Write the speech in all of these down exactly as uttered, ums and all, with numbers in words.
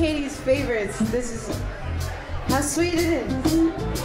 Katie's favorites. This is how sweet it is.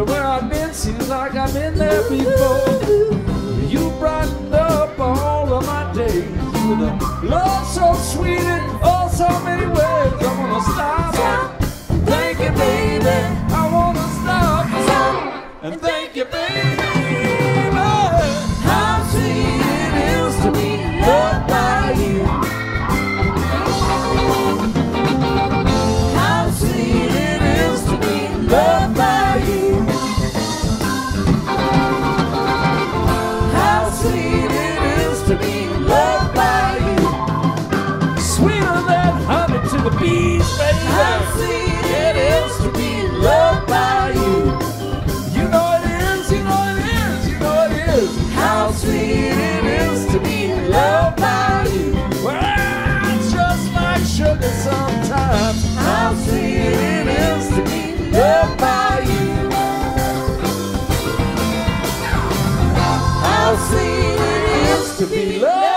Everywhere I've been seems like I've been there before. You brightened up all of my days with a love so sweet in oh so many ways. I wanna stop and thank you, baby. I wanna stop and thank you, baby. How sweet it is to be loved by you. How sweet it is to be loved by you. How sweet it is to be loved by you. Sweeter than honey to the bees, baby. How sweet it is to be loved by you. How sweet it is to be loved by you. Well, it's just like sugar sometimes. How sweet it is to be loved by you. How sweet it is to be loved by you.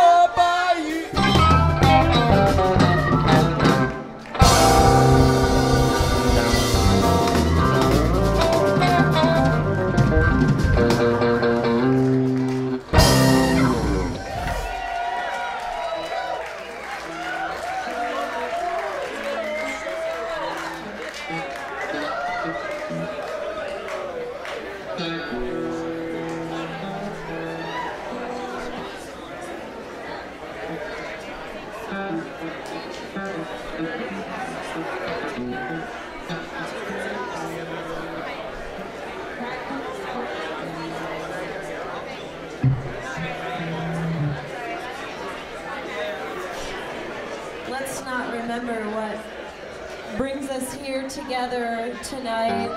Together tonight,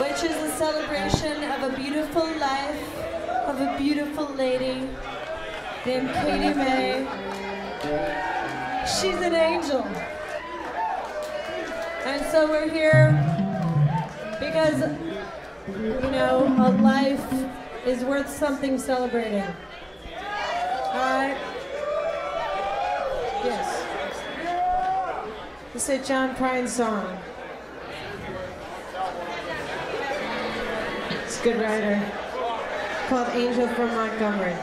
which is a celebration of a beautiful life of a beautiful lady named Katie Mae. She's an angel, and so we're here because, you know, a life is worth something celebrating. All right. Yes. It's a John Prine song. It's a good writer. It's called Angel from Montgomery.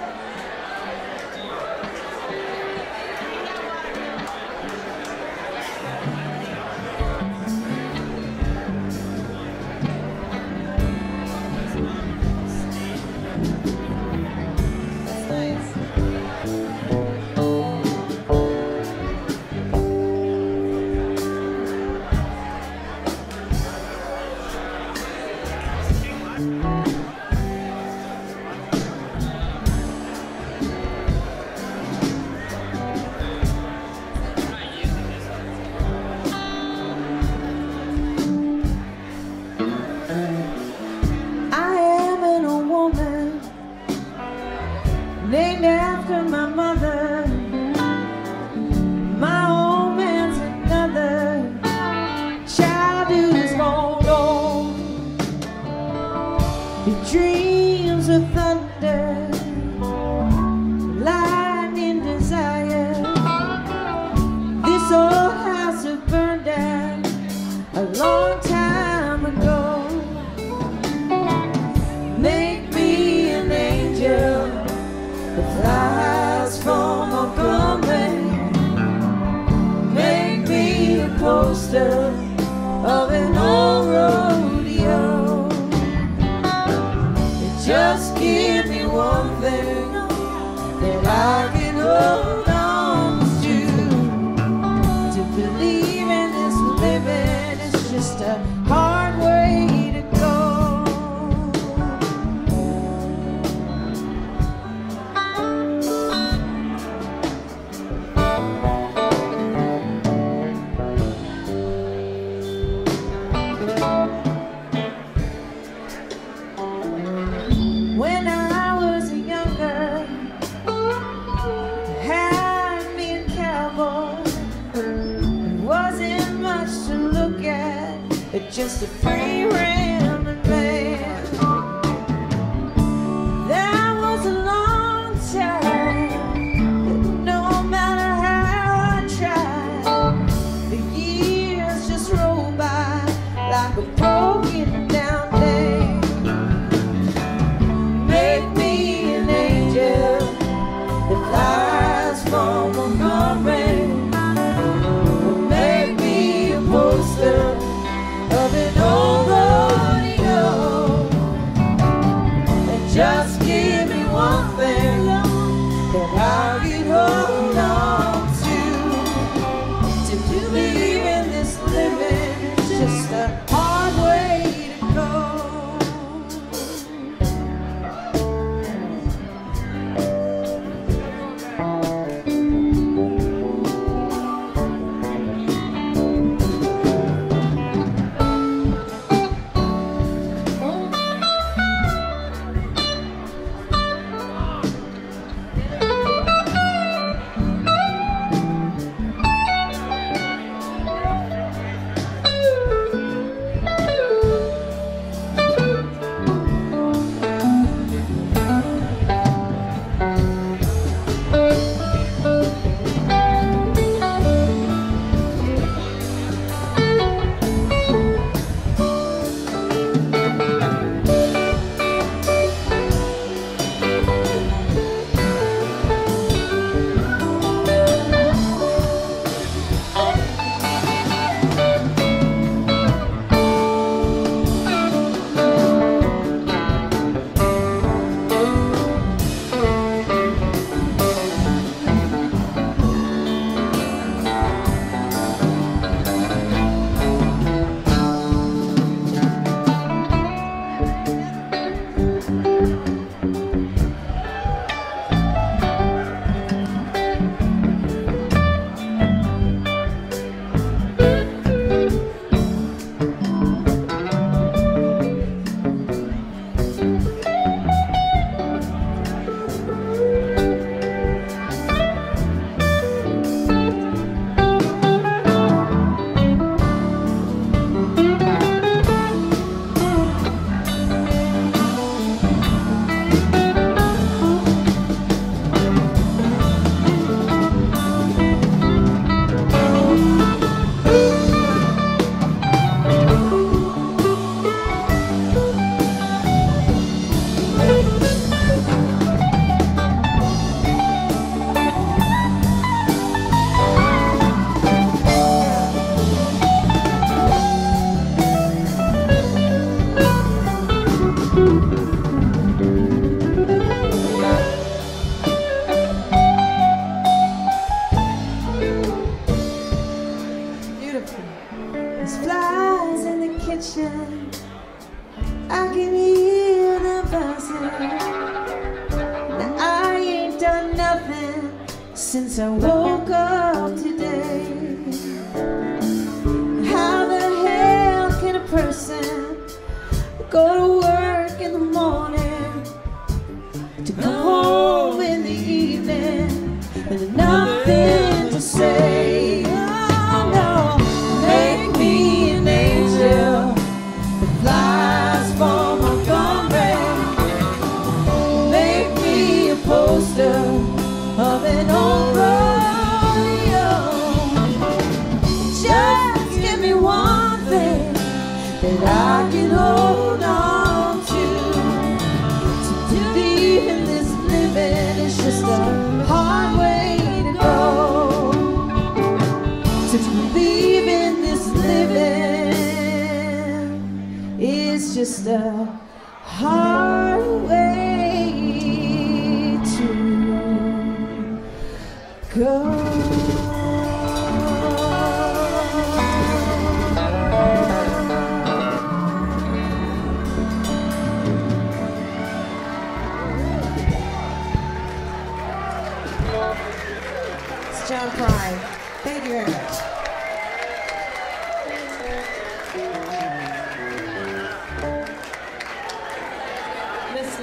Just a free rambling man. That was a long time. No matter how I tried, the years just rolled by like a broken There's flies in the kitchen, I can hear them buzzing. Now I ain't done nothing since I woke up today. How the hell can a person go to work in the morning to come home in the evening and nothing to say? Just a hard way to go. It's John Prine. Thank you very much.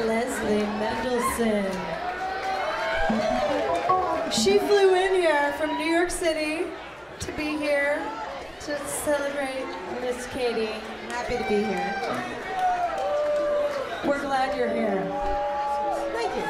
Leslie Mendelson. She flew in here from New York City to be here to celebrate Miss Katie. Happy to be here. We're glad you're here. Thank you.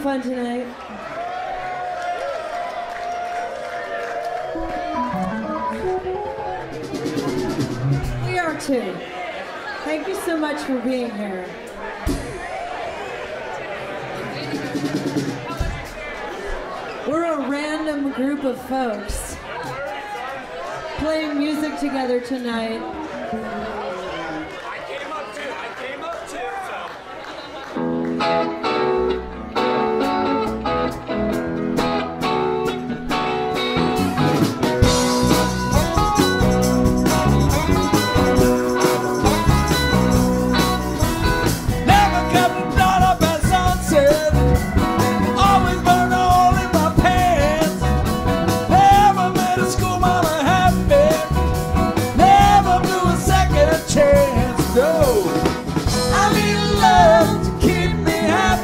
Fun tonight. We are too. Thank you so much for being here. We're a random group of folks playing music together tonight. Chance, no. I need love to keep me happy.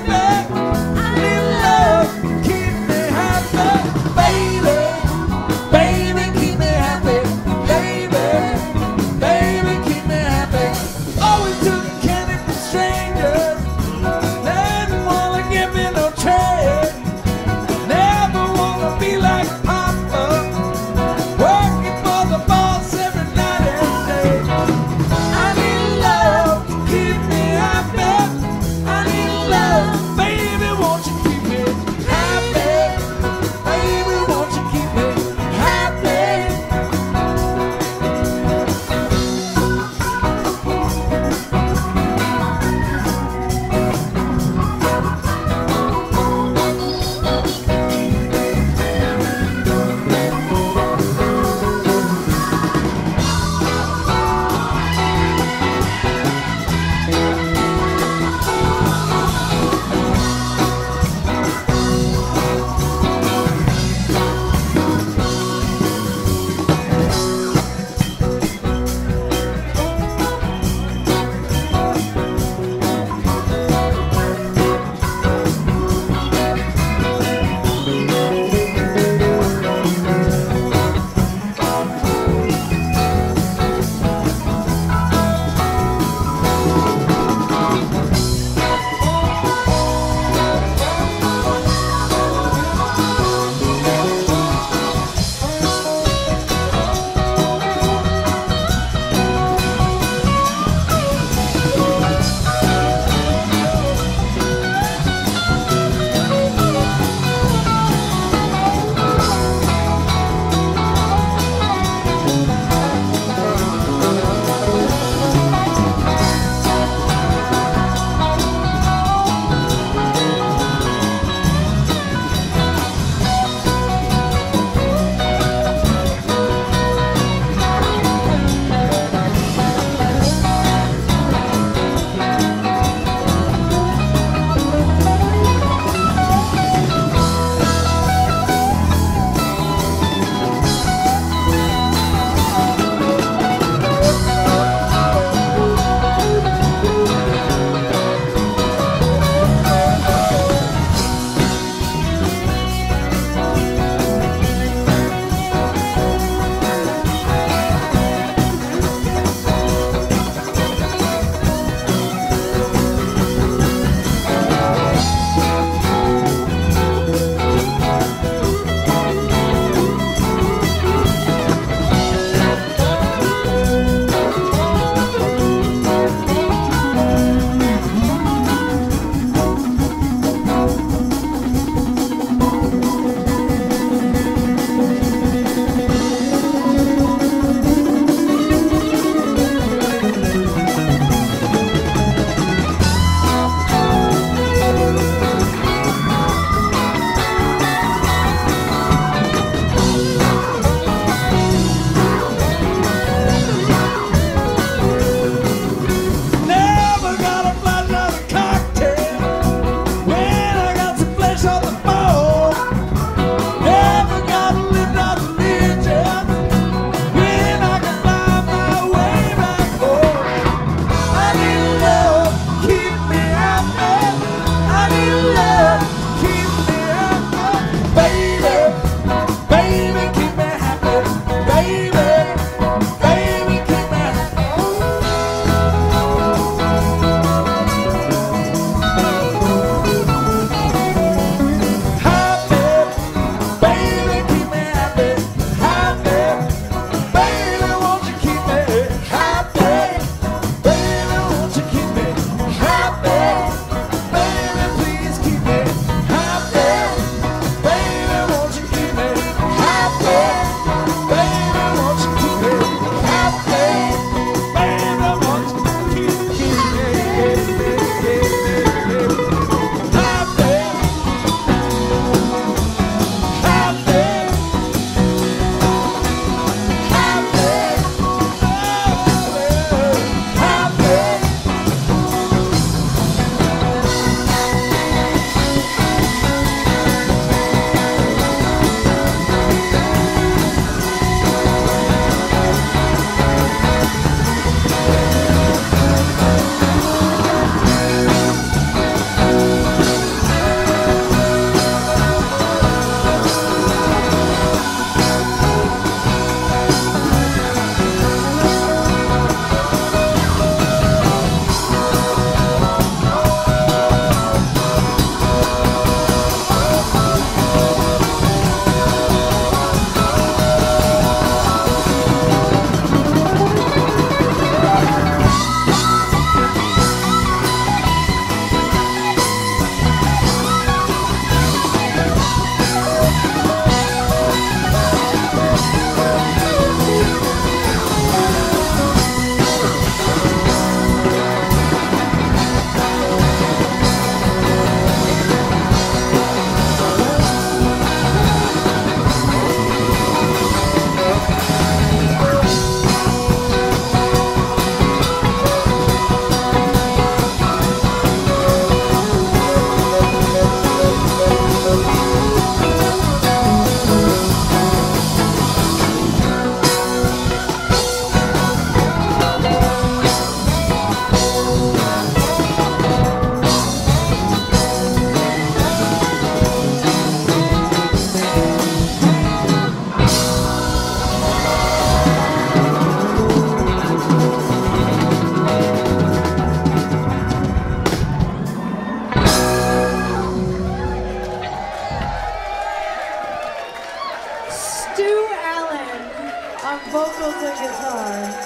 vocals and guitar.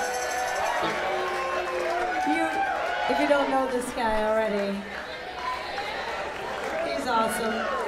If you don't know this guy already, he's awesome.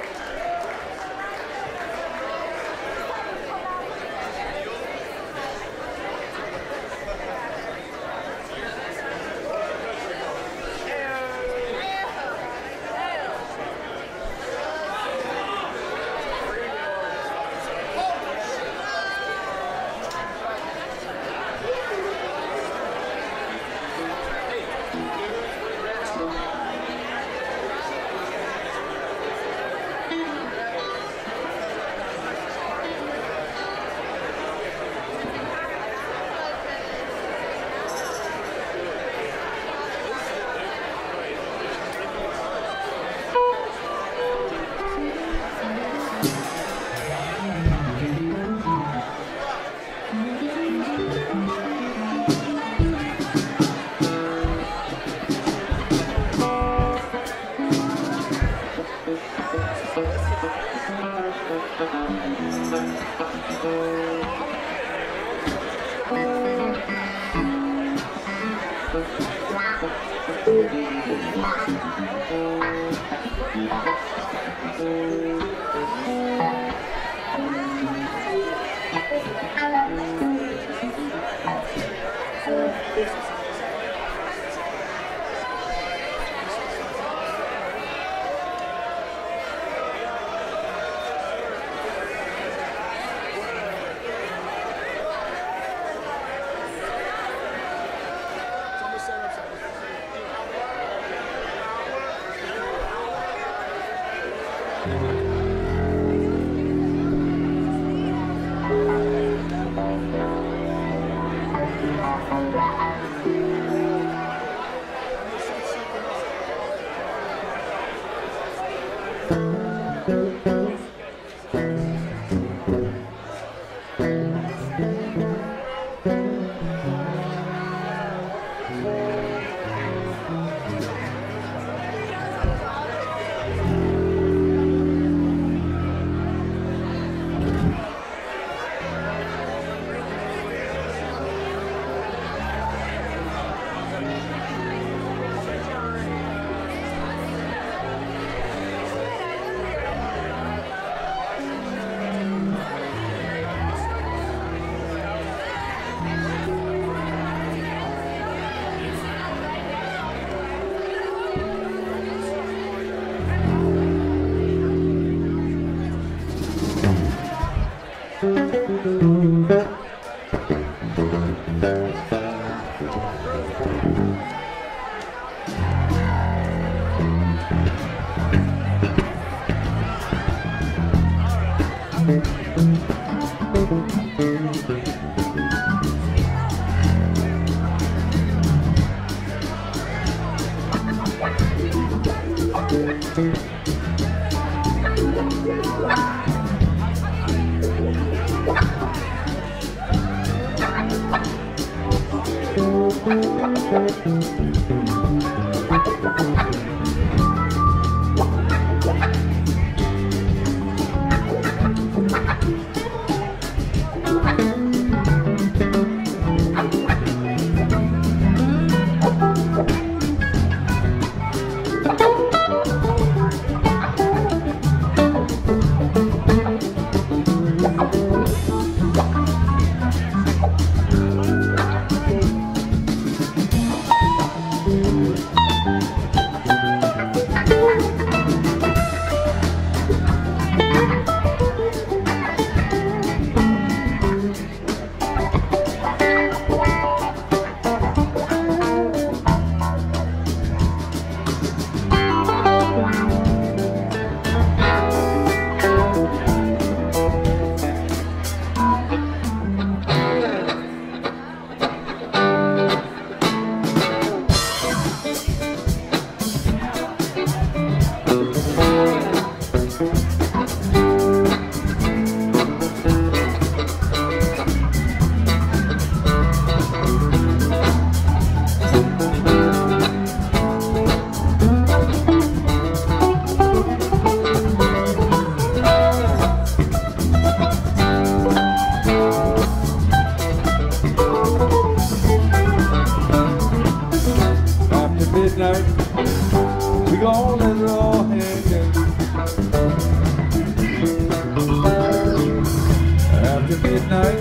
to midnight,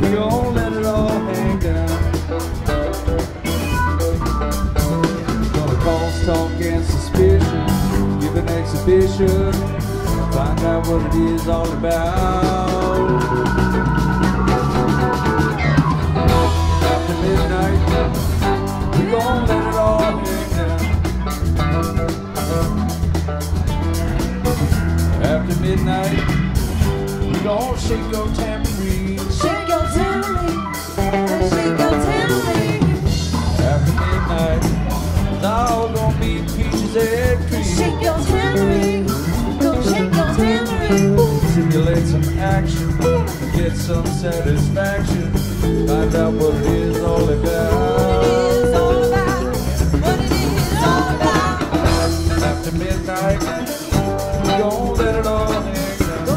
we all let it all hang down. Gonna cause talk and suspicion, give an exhibition, find out what it is all about. After midnight, we gon' let it all hang down. After midnight, we gon' shake your tambourine. Shake your tambourine, shake your tambourine. After midnight, it's all gon' be peaches and cream. Shake your tambourine, go shake your tambourine. Simulate some action, get some satisfaction. Find out what it is all about. What it is all about. What it is all about. After midnight, we gon' let it all hang down.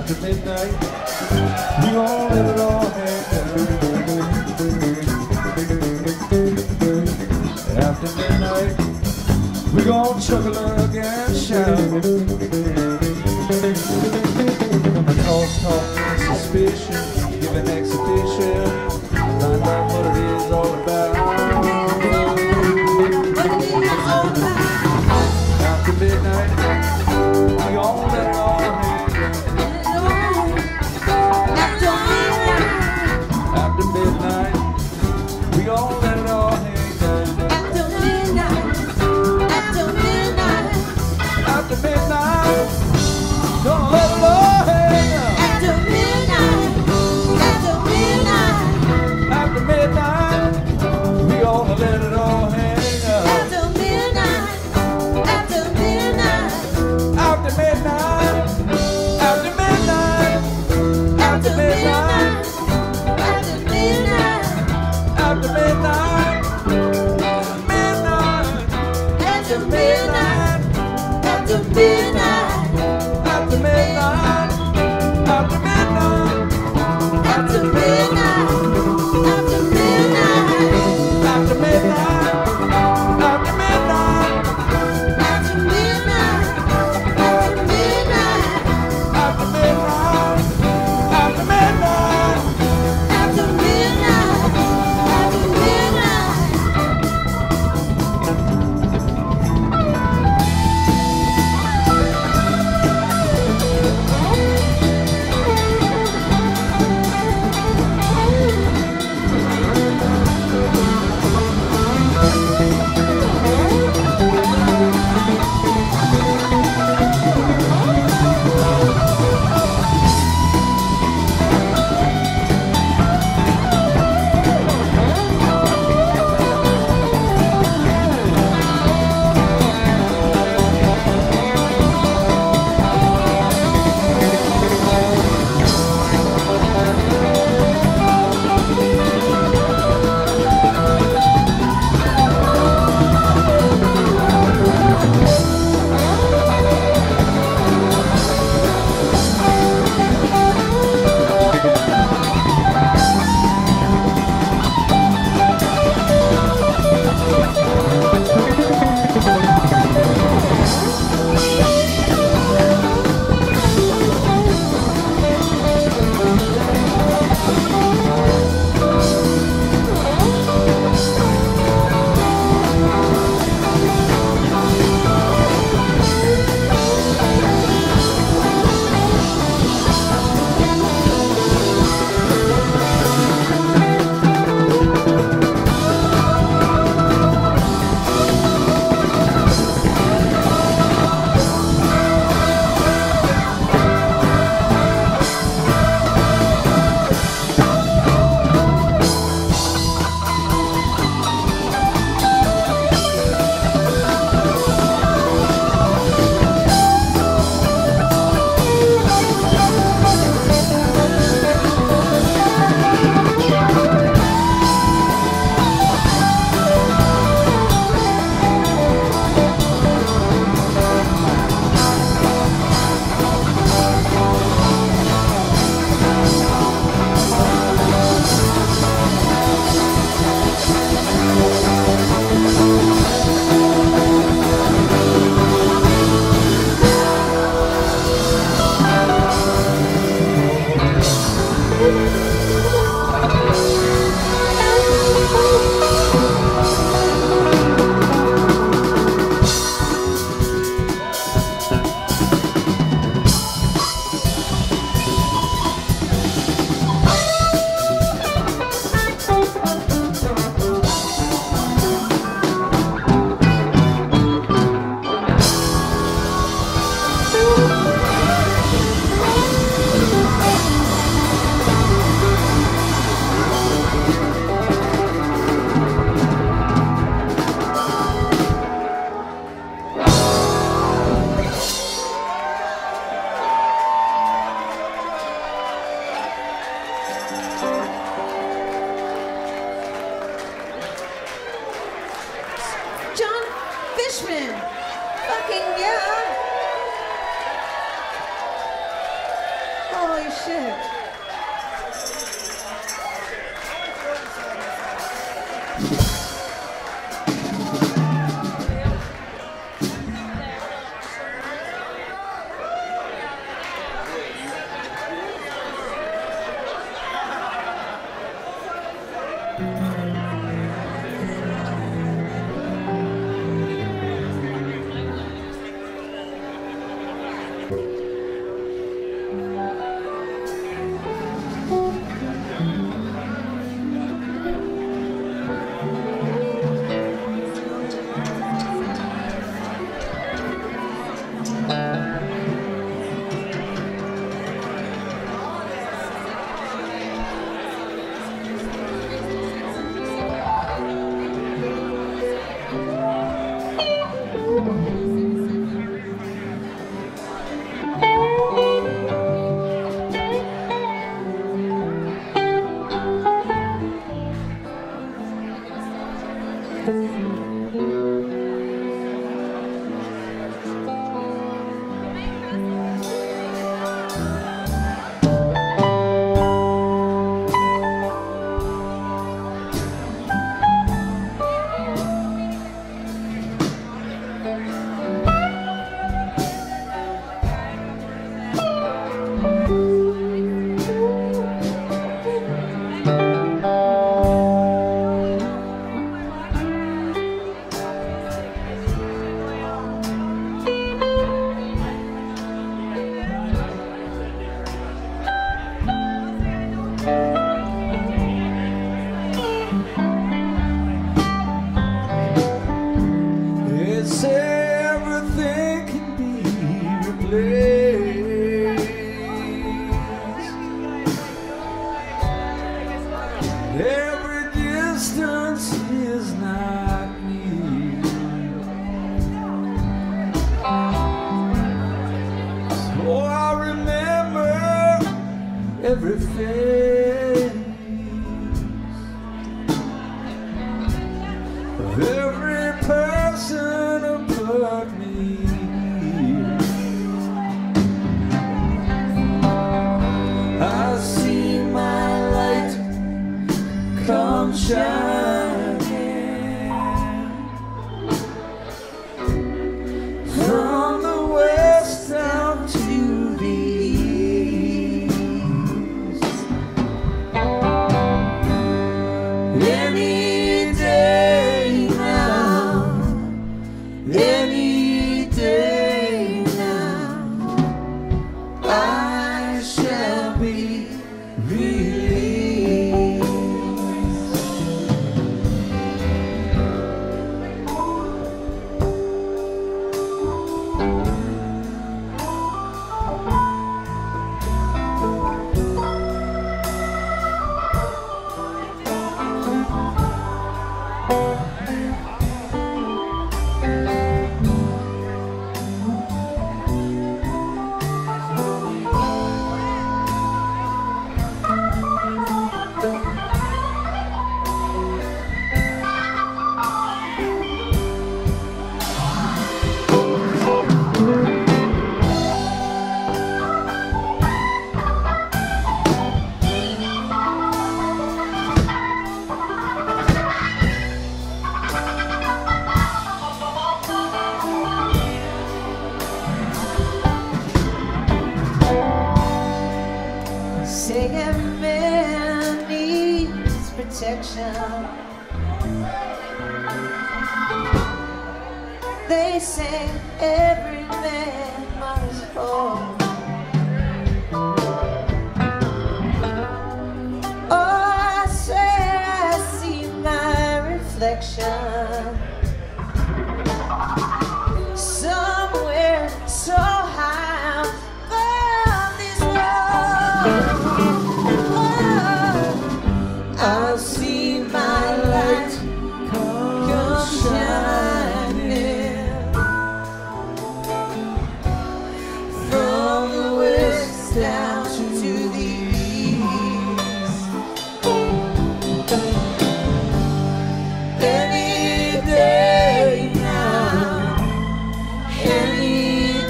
After midnight, we all let it all hang down. We're gonna chuckle and shout. Cause talking suspicion, give an exhibition, find out what it is all about. What it is all about. After midnight, we all let go. every face of every person above me. I see my light come shining from the west down to the east. Any day now, any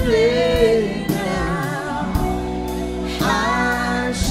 day now, I shall be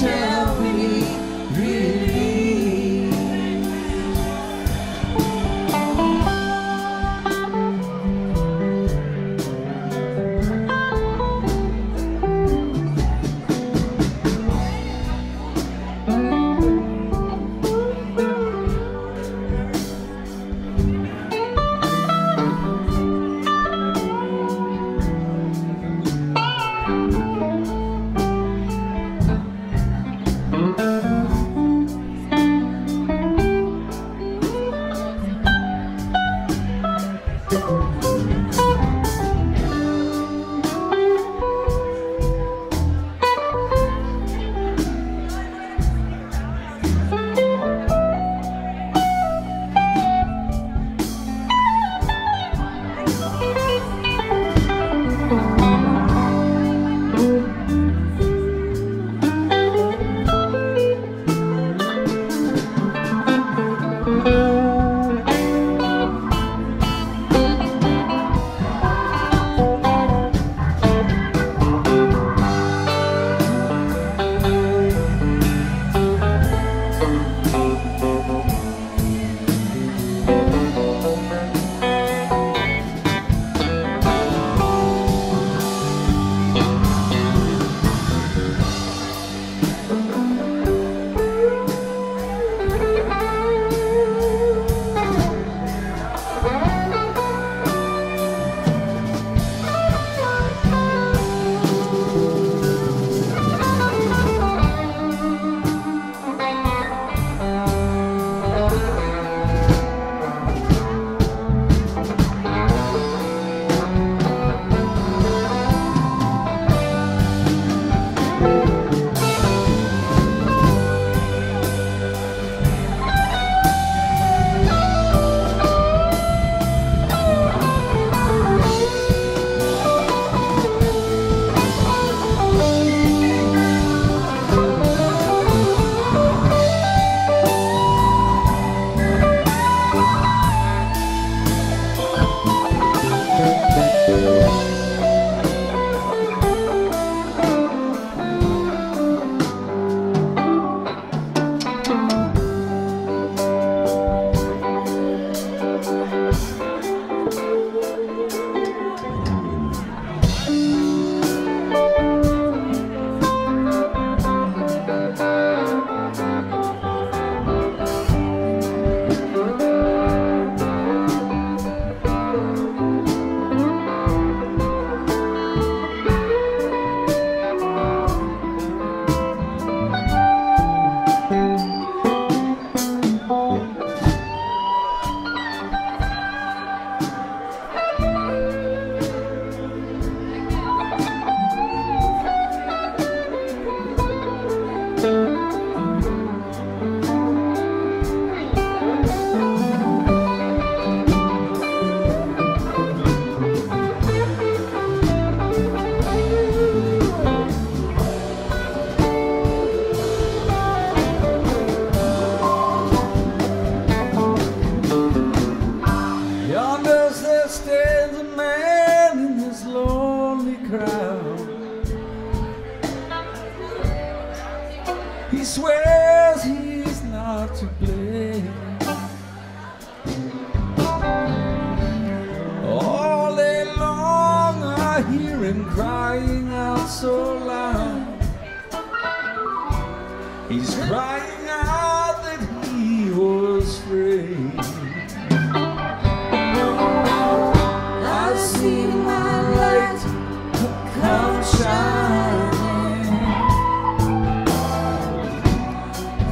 He swears he's not to blame. All day long I hear him crying out so loud. He's crying out that he was free. I've seen my light come shine.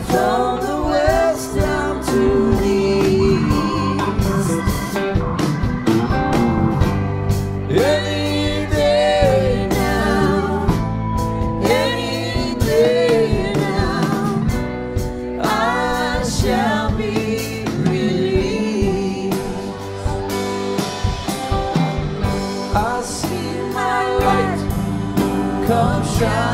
From the west down to the east, any day now, any day now, I shall be released. I see my light come shine.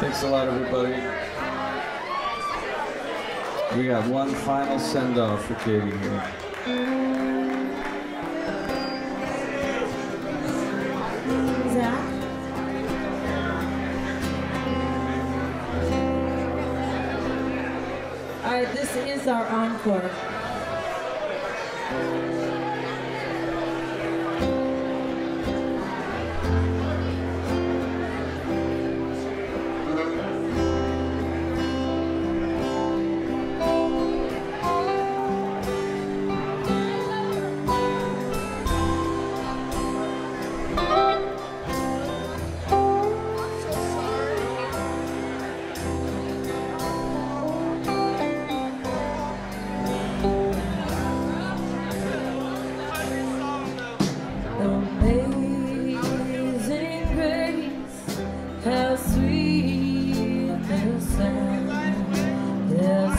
Thanks a lot, everybody. We got one final send-off for Katie here. All right, this is our encore.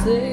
Thank you.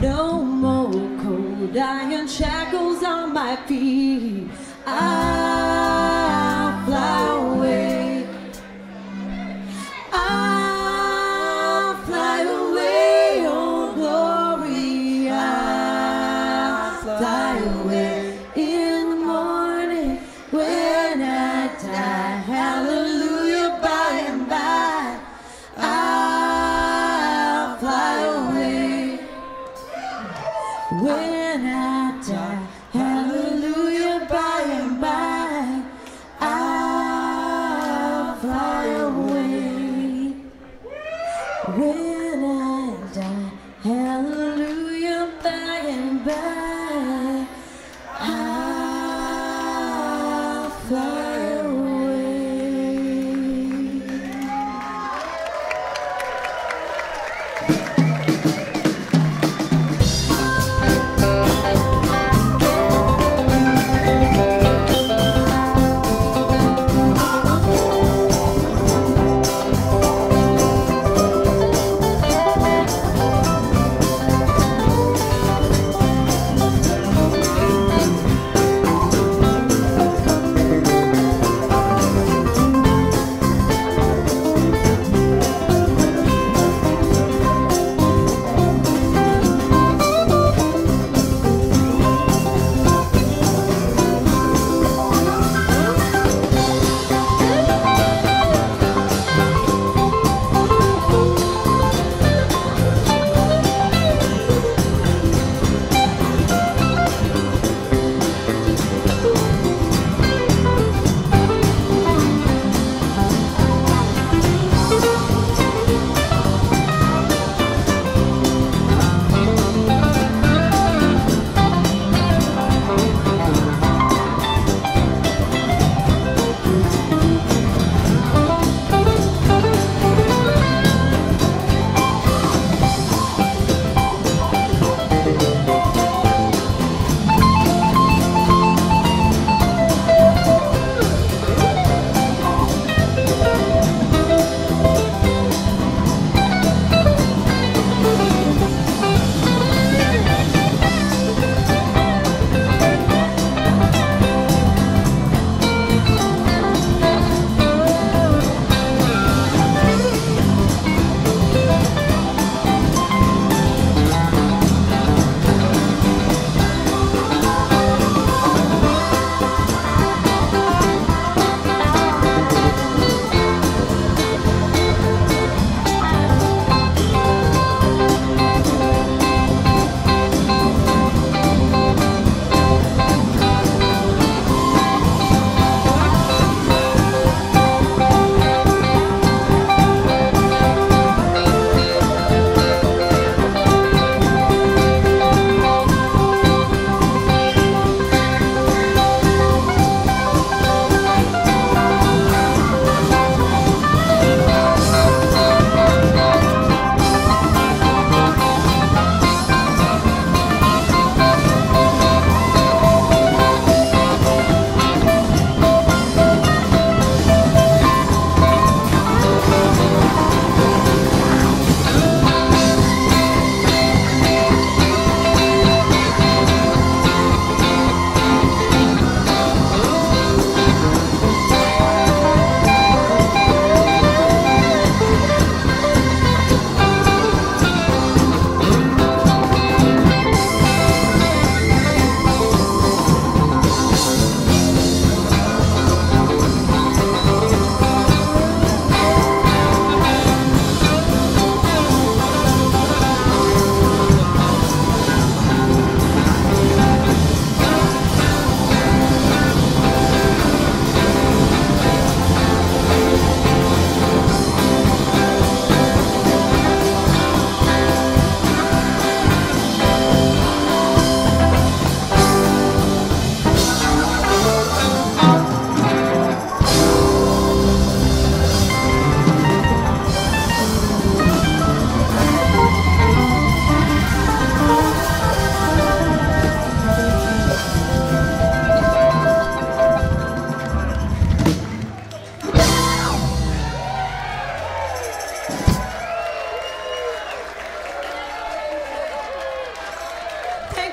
No more cold iron shackles on my feet. I'll fly away. I'll fly away, oh glory. I'll fly away in the morning when I die. Hallelujah, by and by. I'll fly away when I die. When I die, hallelujah, by and by, I'll fly away.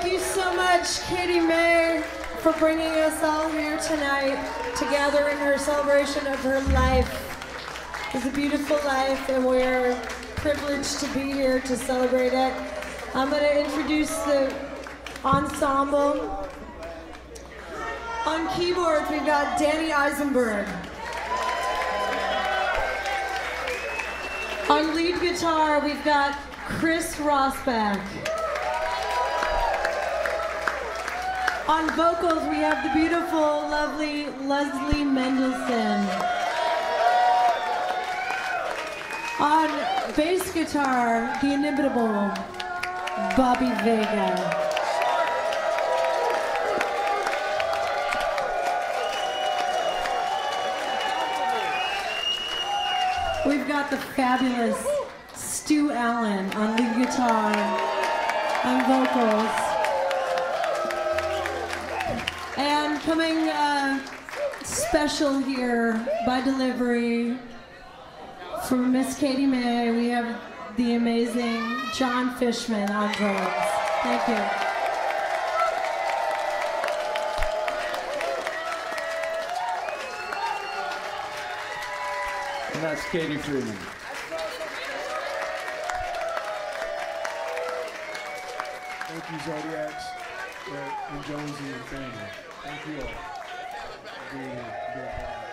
Thank you so much, Katie Mae, for bringing us all here tonight together in her celebration of her life. It's a beautiful life, and we're privileged to be here to celebrate it. I'm going to introduce the ensemble. On keyboards, we've got Danny Eisenberg. On lead guitar, we've got Chris Rossbach. On vocals, we have the beautiful, lovely Leslie Mendelson. On bass guitar, the inimitable Bobby Vega. We've got the fabulous Stu Allen on lead guitar and vocals. And coming uh, special here by delivery from Miss Katie Mae, we have the amazing Jon Fishman on drums. Thank you. And that's Katie Freeman. Thank you, Zodiacs, and Jonesy and family. Thank you all.